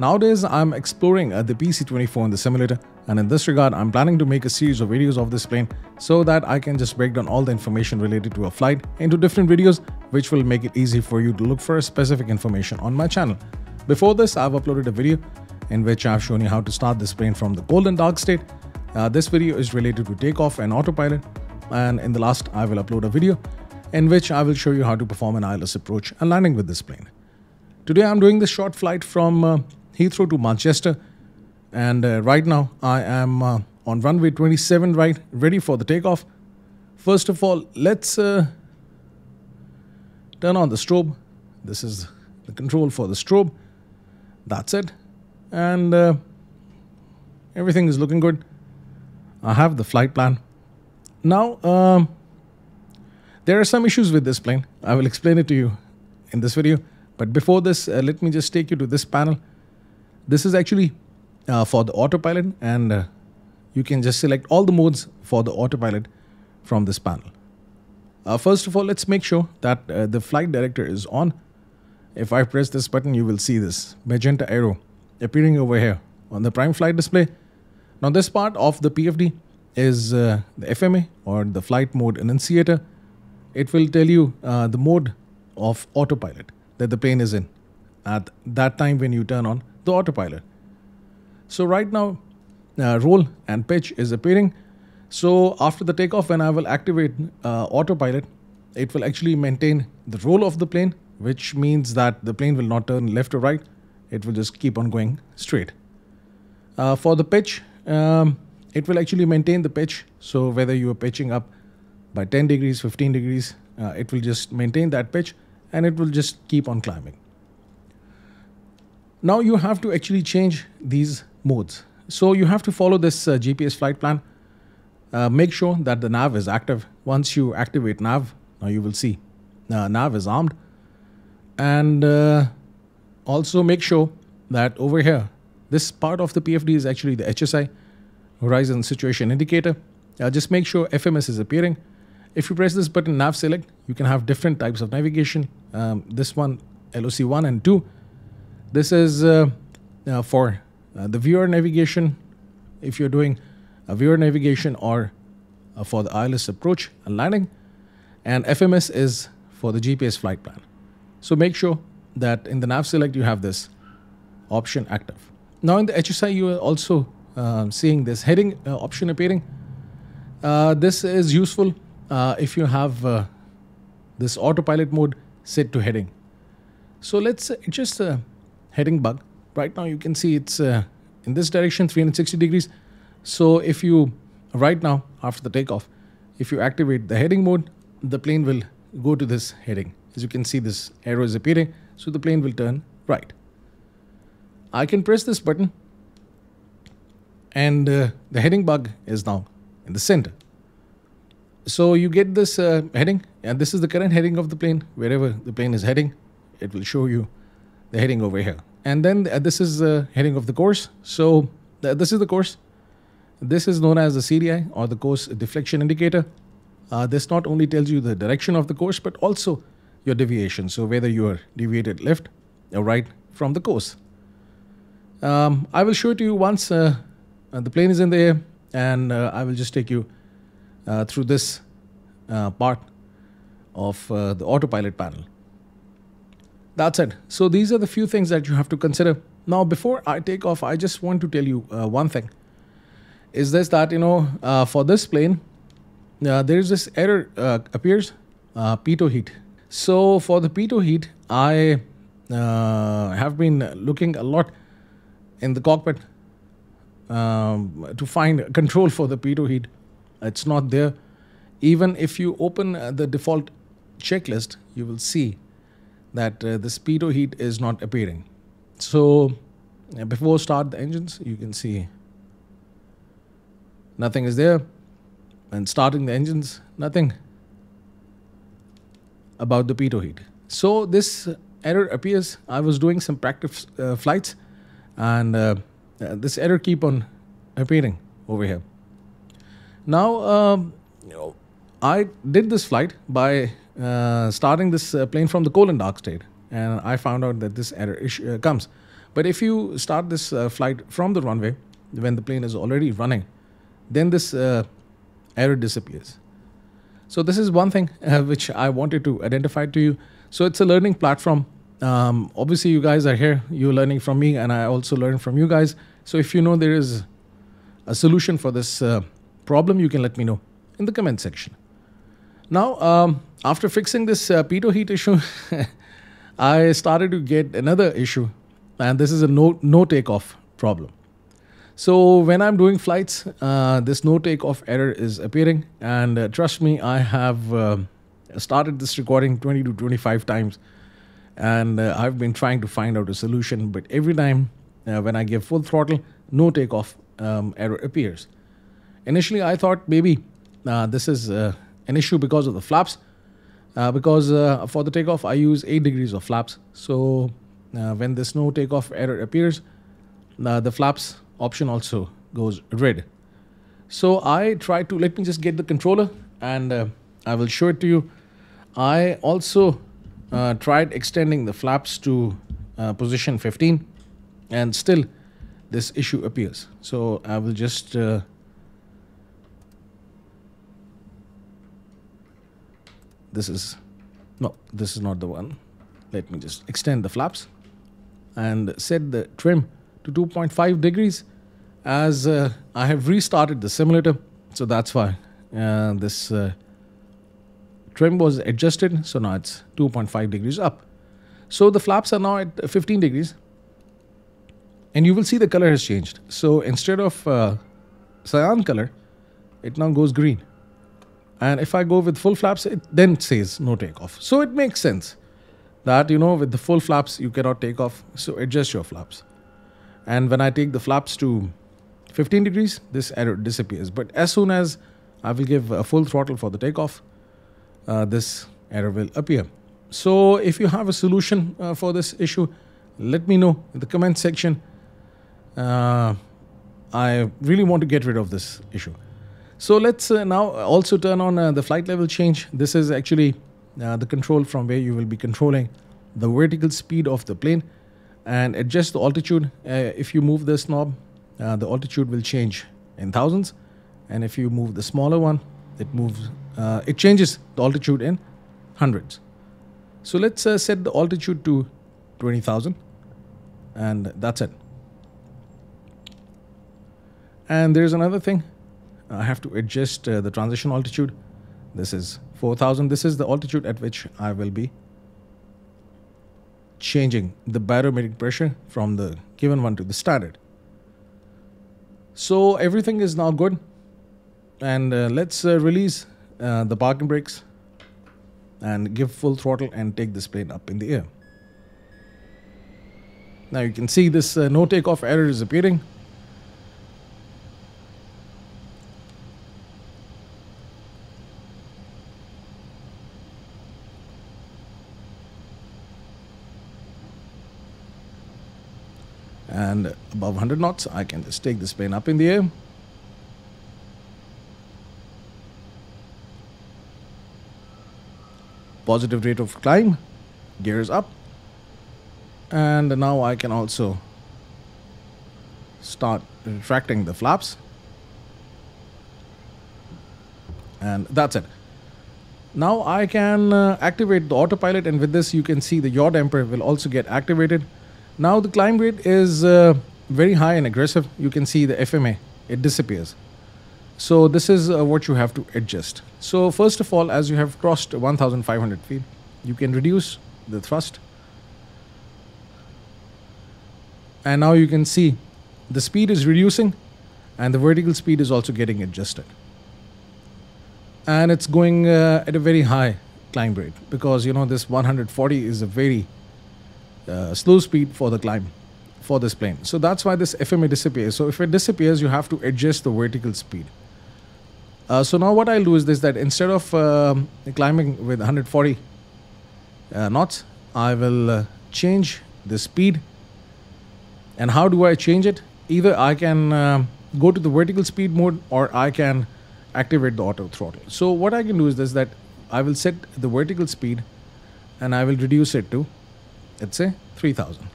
Nowadays, I'm exploring the PC-24 in the simulator, and in this regard, I'm planning to make a series of videos of this plane so that I can just break down all the information related to a flight into different videos, which will make it easy for you to look for specific information on my channel. Before this, I've uploaded a video in which I've shown you how to start this plane from the cold and dark state. This video is related to takeoff and autopilot, and in the last, I will upload a video in which I will show you how to perform an ILS approach and landing with this plane. Today I'm doing this short flight from Heathrow to Manchester, and right now I am on runway 27 right, ready for the takeoff. First of all, let's turn on the strobe. This is the control for the strobe. That's it, and everything is looking good. I have the flight plan. Now, there are some issues with this plane. I will explain it to you in this video. But before this, let me just take you to this panel. This is actually for the autopilot, and you can just select all the modes for the autopilot from this panel. First of all, let's make sure that the flight director is on. If I press this button, you will see this magenta arrow appearing over here on the prime flight display. Now, this part of the PFD is the FMA, or the flight mode enunciator. It will tell you the mode of autopilot that the plane is in at that time when you turn on the autopilot. So right now, roll and pitch is appearing. So after the takeoff, when I will activate autopilot, it will actually maintain the roll of the plane, which means that the plane will not turn left or right. It will just keep on going straight. For the pitch, it will actually maintain the pitch. So whether you are pitching up by 10 degrees, 15 degrees, it will just maintain that pitch, and it will just keep on climbing. Now you have to actually change these modes. So you have to follow this GPS flight plan. Make sure that the NAV is active. Once you activate NAV, now you will see NAV is armed. And also make sure that over here, this part of the PFD is actually the HSI, Horizon Situation Indicator. Just make sure FMS is appearing. If you press this button, nav select, you can have different types of navigation. This one, LOC 1 and 2. This is for the viewer navigation, if you're doing a viewer navigation, or for the ILS approach and landing. And FMS is for the GPS flight plan. So make sure that in the nav select, you have this option active. Now in the HSI, you are also seeing this heading option appearing. This is useful if you have this autopilot mode set to heading. So let's just heading bug. Right now you can see it's in this direction, 360 degrees. So if you, right now after the takeoff, if you activate the heading mode, the plane will go to this heading. As you can see, this arrow is appearing. So the plane will turn right. I can press this button, and the heading bug is now in the center. So you get this heading, and this is the current heading of the plane. Wherever the plane is heading, it will show you the heading over here. And then this is the heading of the course. So this is the course. This is known as the CDI, or the course deflection indicator. This not only tells you the direction of the course, but also your deviation. So whether you are deviated left or right from the course. I will show it to you once the plane is in the air, and I will just take you through this part of the autopilot panel. That's it. So these are the few things that you have to consider. Now before I take off, I just want to tell you one thing. Is this that, you know, for this plane, there is this error appears, pitot heat. So for the pitot heat, I have been looking a lot in the cockpit to find control for the pitot heat. It's not there. Even if you open the default checklist, you will see that this pitot heat is not appearing. So before start the engines, you can see nothing is there, and starting the engines, nothing about the pitot heat. So this error appears. I was doing some practice flights, and this error keep on appearing over here. Now, I did this flight by starting this plane from the cold and dark state, and I found out that this error comes. But if you start this flight from the runway, when the plane is already running, then this error disappears. So this is one thing which I wanted to identify to you. So it's a learning platform. Obviously, you guys are here. You're learning from me, and I also learn from you guys. So if you know there is a solution for this problem, you can let me know in the comment section. Now, after fixing this pitot heat issue, I started to get another issue, and this is a no takeoff problem. So when I'm doing flights, this no takeoff error is appearing, and trust me, I have started this recording 20 to 25 times, and I've been trying to find out a solution, but every time when I give full throttle, no takeoff error appears. Initially, I thought maybe this is an issue because of the flaps, because for the takeoff, I use 8 degrees of flaps. So when this no takeoff error appears, the flaps option also goes red. So I tried to, let me just get the controller and I will show it to you. I also tried extending the flaps to position 15 and still this issue appears. So I will just this is not the one. Let me just extend the flaps and set the trim to 2.5 degrees as I have restarted the simulator. So that's why this trim was adjusted. So now it's 2.5 degrees up. So the flaps are now at 15 degrees. And you will see the color has changed. So instead of cyan color, it now goes green. And if I go with full flaps, it then says no takeoff. So it makes sense that, you know, with the full flaps, you cannot take off. So adjust your flaps. And when I take the flaps to 15 degrees, this error disappears. But as soon as I will give a full throttle for the takeoff, this error will appear. So if you have a solution for this issue, let me know in the comment section. I really want to get rid of this issue. So let's now also turn on the flight level change. This is actually the control from where you will be controlling the vertical speed of the plane and adjust the altitude. If you move this knob, the altitude will change in thousands. And if you move the smaller one, it changes the altitude in hundreds. So let's set the altitude to 20,000 and that's it. And there's another thing. I have to adjust the transition altitude. This is 4,000. This is the altitude at which I will be changing the barometric pressure from the given one to the standard. So everything is now good. And let's release the parking brakes and give full throttle and take this plane up in the air. Now you can see this no takeoff error is appearing. And above 100 knots, I can just take this plane up in the air. Positive rate of climb, gears up. And now I can also start retracting the flaps. And that's it. Now I can activate the autopilot, and with this you can see the yaw damper will also get activated. Now the climb rate is very high and aggressive. You can see the FMA, it disappears. So this is what you have to adjust. So first of all, as you have crossed 1,500 feet, you can reduce the thrust. And now you can see the speed is reducing and the vertical speed is also getting adjusted. And it's going at a very high climb rate because, you know, this 140 is a very slow speed for the climb for this plane. So that's why this FMA disappears. So if it disappears, you have to adjust the vertical speed. So now what I'll do is this, that instead of climbing with 140 knots, I will change the speed. And how do I change it? Either I can go to the vertical speed mode or I can activate the auto throttle. So what I can do is this, that I will set the vertical speed and I will reduce it to, let's say, 3,000.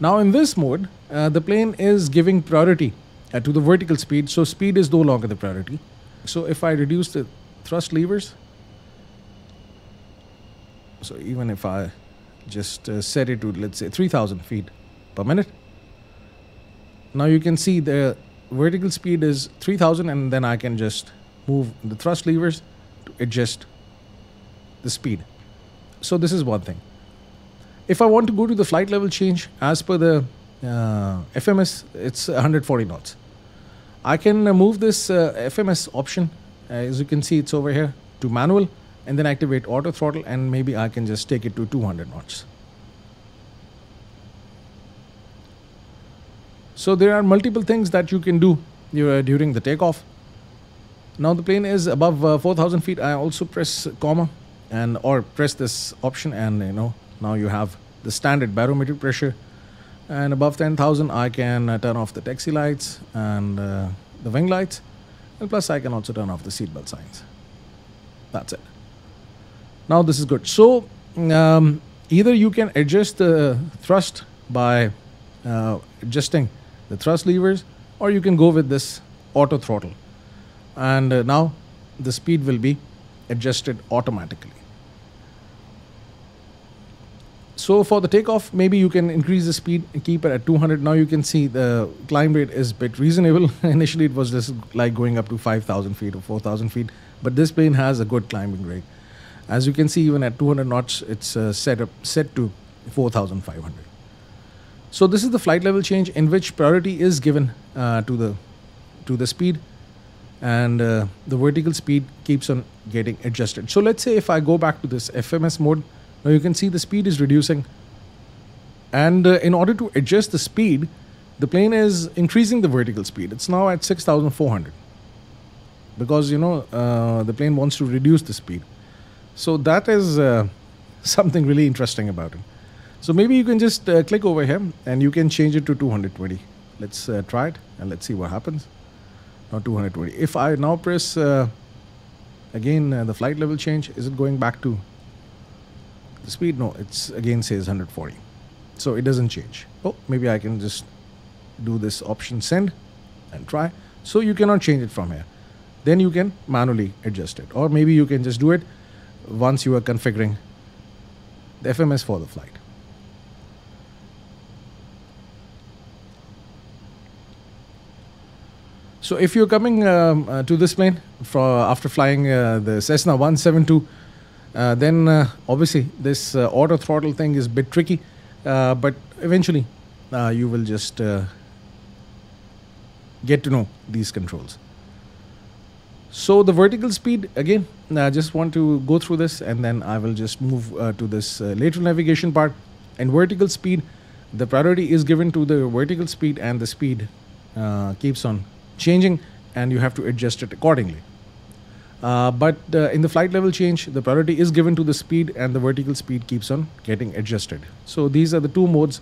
Now in this mode, the plane is giving priority to the vertical speed, so speed is no longer the priority. So if I reduce the thrust levers, so even if I just set it to, let's say, 3,000 feet per minute, now you can see the vertical speed is 3,000, and then I can just move the thrust levers to adjust the speed. So this is one thing. If I want to go to the flight level change, as per the FMS, it's 140 knots. I can move this FMS option, as you can see it's over here, to manual, and then activate auto throttle, and maybe I can just take it to 200 knots. So there are multiple things that you can do during the takeoff. Now the plane is above 4,000 feet. I also press comma and or press this option, and you know, now you have the standard barometric pressure. And above 10,000, I can turn off the taxi lights and the wing lights, and plus I can also turn off the seatbelt signs. That's it. Now this is good. So either you can adjust the thrust by adjusting the thrust levers, or you can go with this auto throttle, and now the speed will be adjusted automatically. So for the takeoff, maybe you can increase the speed and keep it at 200. Now you can see the climb rate is a bit reasonable. Initially it was just like going up to 5,000 feet or 4,000 feet, but this plane has a good climbing rate. As you can see, even at 200 knots, it's set to 4,500. So this is the flight level change, in which priority is given to the speed, and the vertical speed keeps on getting adjusted. So let's say if I go back to this FMS mode, now you can see the speed is reducing, and in order to adjust the speed, the plane is increasing the vertical speed. It's now at 6,400, because you know the plane wants to reduce the speed. So that is something really interesting about it. So maybe you can just click over here and you can change it to 220. Let's try it and let's see what happens. Now 220. If I now press again the flight level change, is it going back to the speed? No, it's again says 140. So it doesn't change. Oh, maybe I can just do this option send and try. So you cannot change it from here. Then you can manually adjust it, or maybe you can just do it once you are configuring the FMS for the flight. So if you're coming to this plane after flying the Cessna 172, then obviously this auto throttle thing is a bit tricky, but eventually you will just get to know these controls. So the vertical speed, again, I just want to go through this, and then I will just move to this lateral navigation part. And vertical speed, the priority is given to the vertical speed, and the speed keeps on changing, and you have to adjust it accordingly. But in the flight level change, the priority is given to the speed, and the vertical speed keeps on getting adjusted. So these are the two modes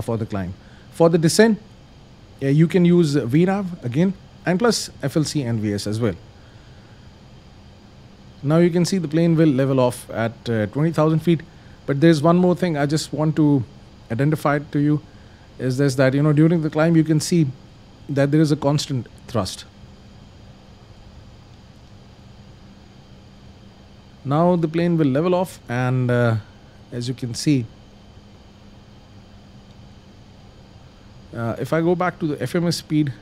for the climb. For the descent, you can use VNAV again, and plus FLC and VS as well. Now you can see the plane will level off at 20,000 feet. But there's one more thing I just want to identify to you, is this, that you know, during the climb you can see that there is a constant thrust. Now the plane will level off, and as you can see, if I go back to the FMS speed,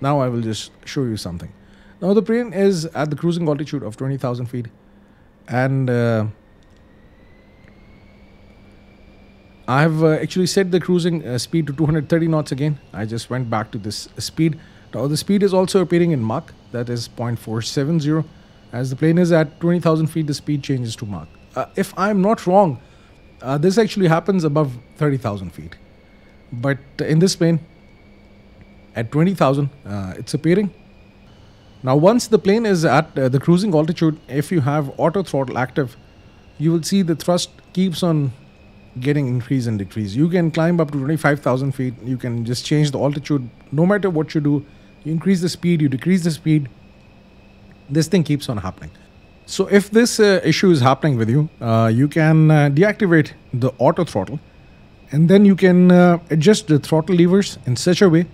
now I will just show you something. Now the plane is at the cruising altitude of 20,000 feet, and I have actually set the cruising speed to 230 knots again. I just went back to this speed. Now the speed is also appearing in Mach, that is 0.470. As the plane is at 20,000 feet, the speed changes to Mach. If I'm not wrong, this actually happens above 30,000 feet. But in this plane, at 20,000, it's appearing. Now once the plane is at the cruising altitude, if you have auto throttle active, you will see the thrust keeps on getting increase and decrease. You can climb up to 25,000 feet. You can just change the altitude. No matter what you do, you increase the speed, you decrease the speed. This thing keeps on happening. So if this issue is happening with you, you can deactivate the auto throttle, and then you can adjust the throttle levers in such a way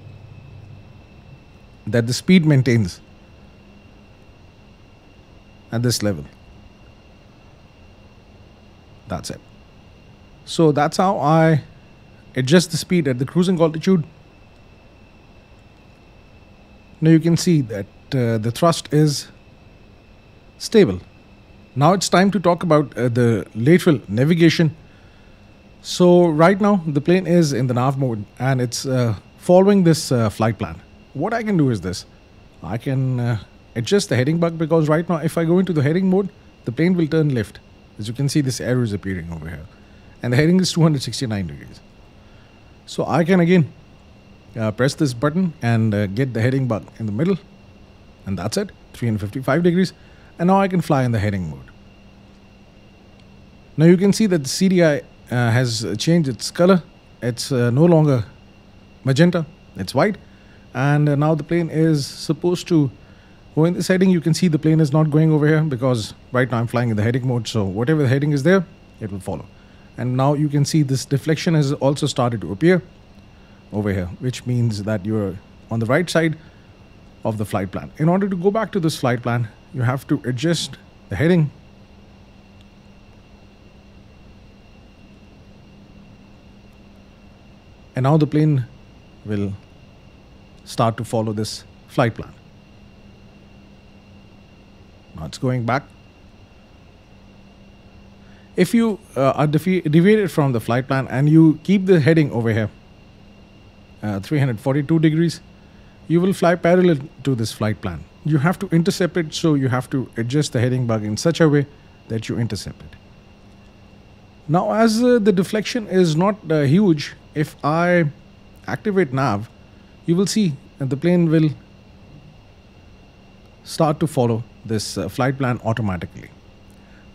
that the speed maintains at this level. That's it. So that's how I adjust the speed at the cruising altitude. Now you can see that the thrust is stable. Now it's time to talk about the lateral navigation. So right now the plane is in the NAV mode and it's following this flight plan. What I can do is this. I can adjust the heading bug, because right now if I go into the heading mode, the plane will turn left. As you can see, this arrow is appearing over here. And the heading is 269 degrees. So I can again press this button and get the heading bug in the middle. And that's it, 355 degrees. And now I can fly in the heading mode. Now you can see that the CDI has changed its color. It's no longer magenta, it's white. And now the plane is supposed to go in this heading. You can see the plane is not going over here because right now I'm flying in the heading mode. So whatever the heading is there, it will follow. And now you can see this deflection has also started to appear over here, which means that you're on the right side of the flight plan. In order to go back to this flight plan, you have to adjust the heading. And now the plane will start to follow this flight plan. Now it's going back. If you are deviated from the flight plan and you keep the heading over here, 342 degrees, you will fly parallel to this flight plan. You have to intercept it, so you have to adjust the heading bug in such a way that you intercept it. Now, as the deflection is not huge, if I activate NAV, you will see that the plane will start to follow this flight plan automatically.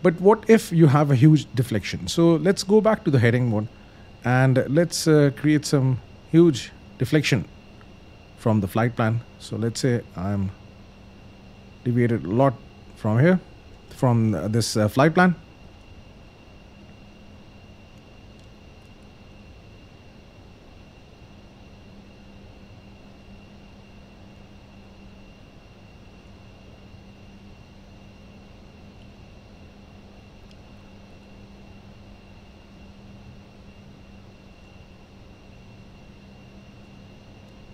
But what if you have a huge deflection? So let's go back to the heading mode and let's create some huge deflection from the flight plan. So let's say I'm deviated a lot from here, from this flight plan.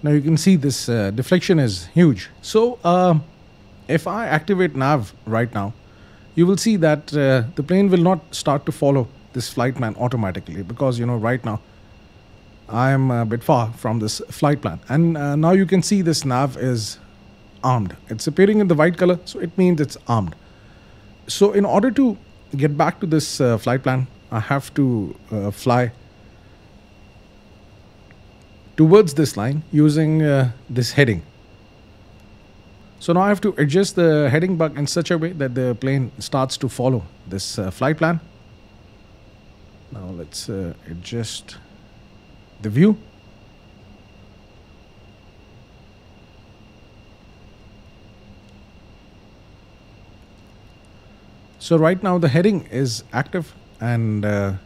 Now you can see this deflection is huge. So if I activate NAV right now, you will see that the plane will not start to follow this flight plan automatically, because you know right now I am a bit far from this flight plan. And now you can see this NAV is armed. It's appearing in the white color, so it means it's armed. So in order to get back to this flight plan, I have to fly towards this line using this heading. So now I have to adjust the heading bug in such a way that the plane starts to follow this flight plan. Now let's adjust the view. So right now the heading is active and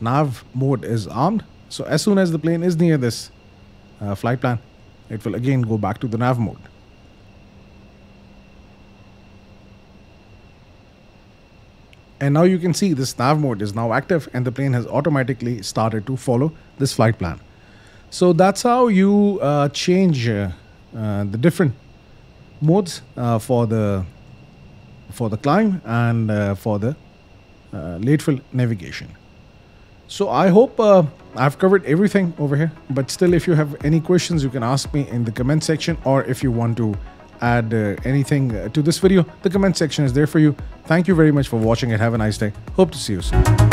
NAV mode is armed. So as soon as the plane is near this flight plan, it will again go back to the NAV mode. And now you can see this NAV mode is now active and the plane has automatically started to follow this flight plan. So that's how you change the different modes for the climb and for the lateral navigation. So I hope I've covered everything over here, but still if you have any questions, you can ask me in the comment section, or if you want to add anything to this video, the comment section is there for you. Thank you very much for watching and have a nice day. Hope to see you soon.